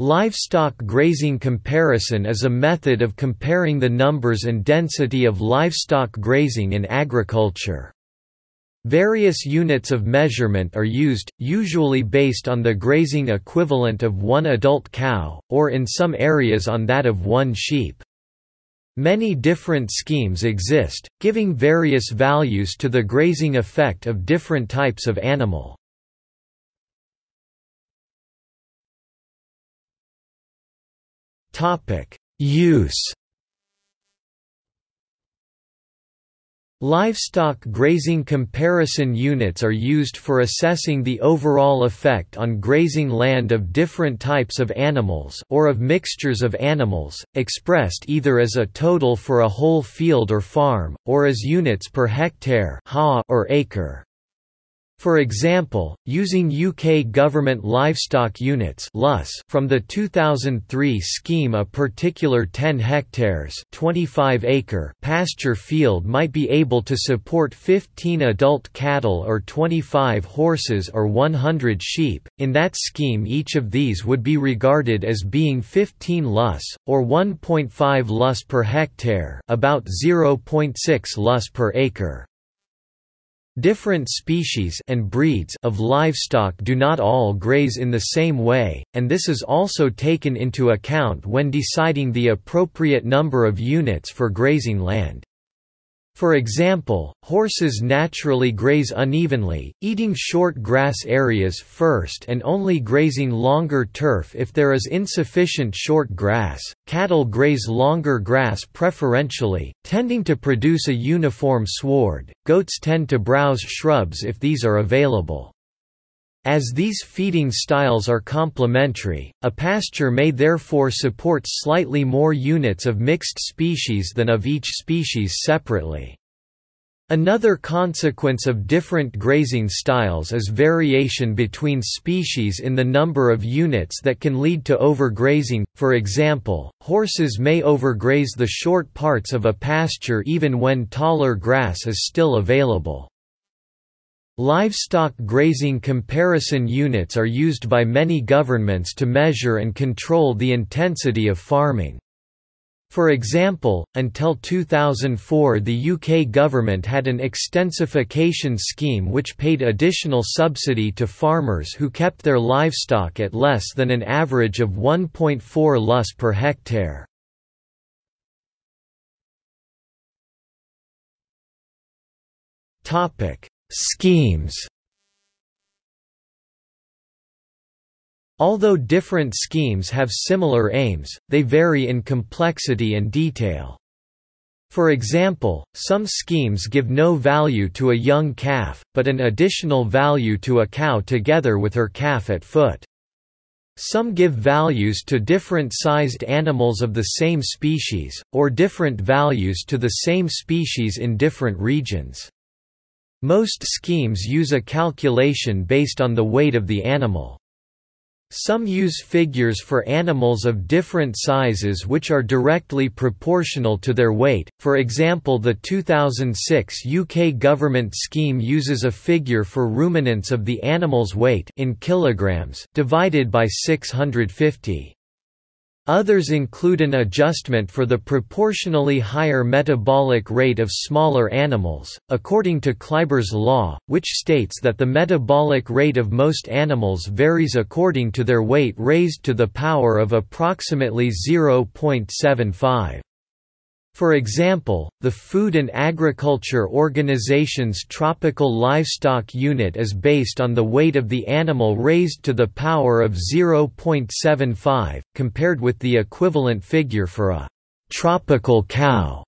Livestock grazing comparison is a method of comparing the numbers and density of livestock grazing in agriculture. Various units of measurement are used, usually based on the grazing equivalent of one adult cow, or in some areas on that of one sheep. Many different schemes exist, giving various values to the grazing effect of different types of animal. Use. Livestock grazing comparison units are used for assessing the overall effect on grazing land of different types of animals or of mixtures of animals, expressed either as a total for a whole field or farm, or as units per hectare or acre. For example, using UK government livestock units from the 2003 scheme, a particular 10 hectares (25-acre) pasture field might be able to support 15 adult cattle or 25 horses or 100 sheep. In that scheme, each of these would be regarded as being 15 lus, or 1.5 lus per hectare, about 0.6 lus per acre. Different species and breeds of livestock do not all graze in the same way, and this is also taken into account when deciding the appropriate number of units for grazing land. For example, horses naturally graze unevenly, eating short grass areas first and only grazing longer turf if there is insufficient short grass. Cattle graze longer grass preferentially, tending to produce a uniform sward. Goats tend to browse shrubs if these are available. As these feeding styles are complementary, a pasture may therefore support slightly more units of mixed species than of each species separately. Another consequence of different grazing styles is variation between species in the number of units that can lead to overgrazing. For example, horses may overgraze the short parts of a pasture even when taller grass is still available. Livestock grazing comparison units are used by many governments to measure and control the intensity of farming. For example, until 2004 the UK government had an extensification scheme which paid additional subsidy to farmers who kept their livestock at less than an average of 1.4 lus per hectare. Schemes. Although different schemes have similar aims, they vary in complexity and detail. For example, some schemes give no value to a young calf, but an additional value to a cow together with her calf at foot. Some give values to different sized animals of the same species, or different values to the same species in different regions. Most schemes use a calculation based on the weight of the animal. Some use figures for animals of different sizes which are directly proportional to their weight. For example, the 2006 UK government scheme uses a figure for ruminants of the animal's weight in kilograms divided by 650. Others include an adjustment for the proportionally higher metabolic rate of smaller animals, according to Kleiber's law, which states that the metabolic rate of most animals varies according to their weight raised to the power of approximately 0.75. For example, the Food and Agriculture Organization's Tropical Livestock Unit is based on the weight of the animal raised to the power of 0.75, compared with the equivalent figure for a «tropical cow»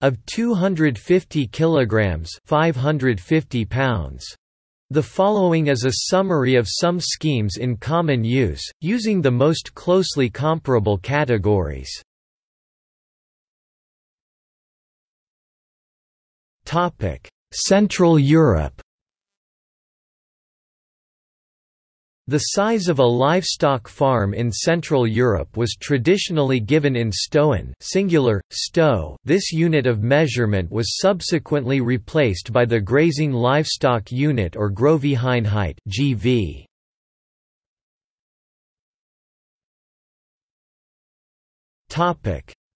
of 250 kilograms (550 pounds). The following is a summary of some schemes in common use, using the most closely comparable categories. Central Europe. The size of a livestock farm in Central Europe was traditionally given in stoen, singular, sto. This unit of measurement was subsequently replaced by the grazing livestock unit or Großvieheinheit (GV).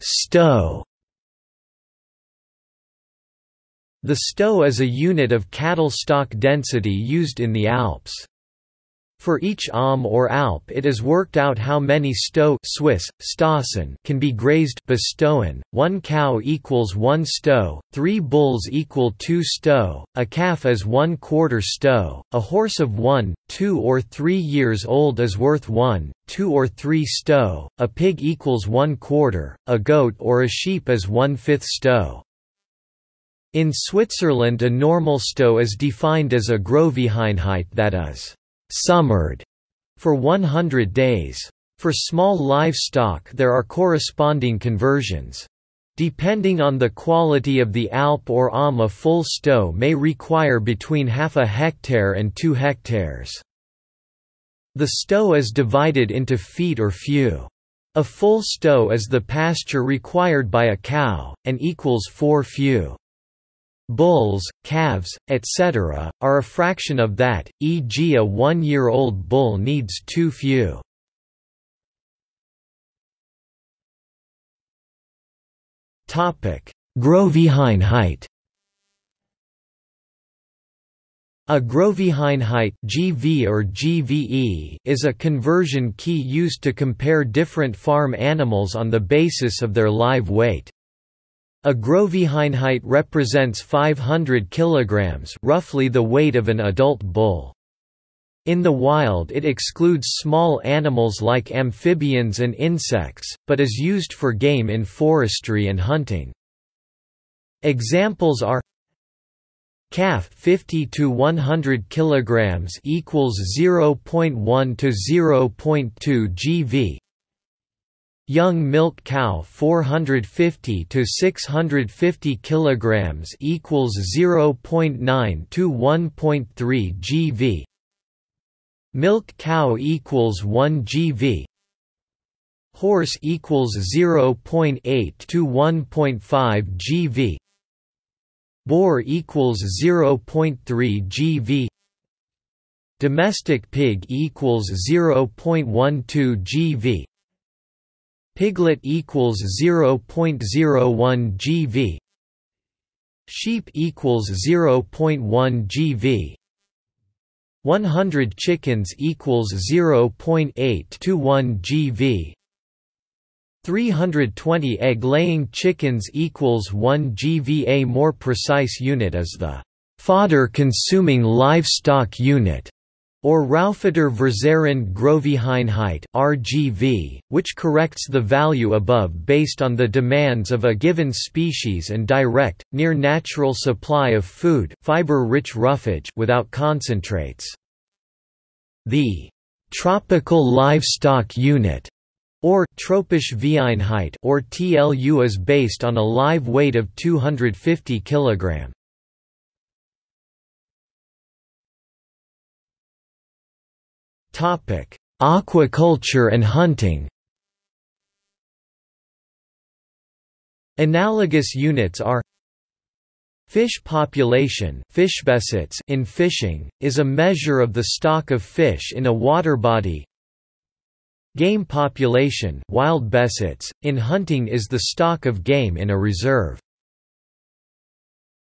Stow. The stow is a unit of cattle stock density used in the Alps. For each am or alp it is worked out how many stow Swiss, Stoßen can be grazed Bestoßen. One cow equals one stow, three bulls equal two stow, a calf is 1/4 stow, a horse of 1, 2 or 3 years old is worth 1, 2 or 3 stow, a pig equals 1/4, a goat or a sheep is 1/5 stow. In Switzerland a normal stow is defined as a Großvieheinheit that is summered for 100 days. For small livestock there are corresponding conversions. Depending on the quality of the alp or am, a full stow may require between half a hectare and 2 hectares. The stow is divided into feet or few. A full stow is the pasture required by a cow, and equals 4 few. Bulls, calves, etc., are a fraction of that, e.g. a 1-year-old bull needs 2 few. Großvieheinheit. A Großvieheinheit (GV or GVE) is a conversion key used to compare different farm animals on the basis of their live weight. A Großvieheinheit represents 500 kilograms, roughly the weight of an adult bull. In the wild it excludes small animals like amphibians and insects, but is used for game in forestry and hunting. Examples are calf 50 to 100 kilograms equals 0.1 to 0.2 GV. Young milk cow 450 to 650 kilograms equals 0.9 to 1.3 GV. Milk cow equals 1 GV. Horse equals 0.8 to 1.5 GV. Boar equals 0.3 GV. Domestic pig equals 0.12 GV. Piglet equals 0.01 GV. Sheep equals 0.1 GV. 100 chickens equals 0.8 to 1 GV. 320 egg-laying chickens equals 1 GV. A more precise unit is the fodder-consuming livestock unit, or Raufeter-Verserrand-Groviehainheit (RGV), which corrects the value above based on the demands of a given species and direct, near natural supply of food, fiber-rich roughage without concentrates. The tropical livestock unit, or tropische Vieheinheit, or TLU, is based on a live weight of 250 kg. Aquaculture and hunting. Analogous units are fish population in fishing, is a measure of the stock of fish in a water body. Game population in hunting is the stock of game in a reserve.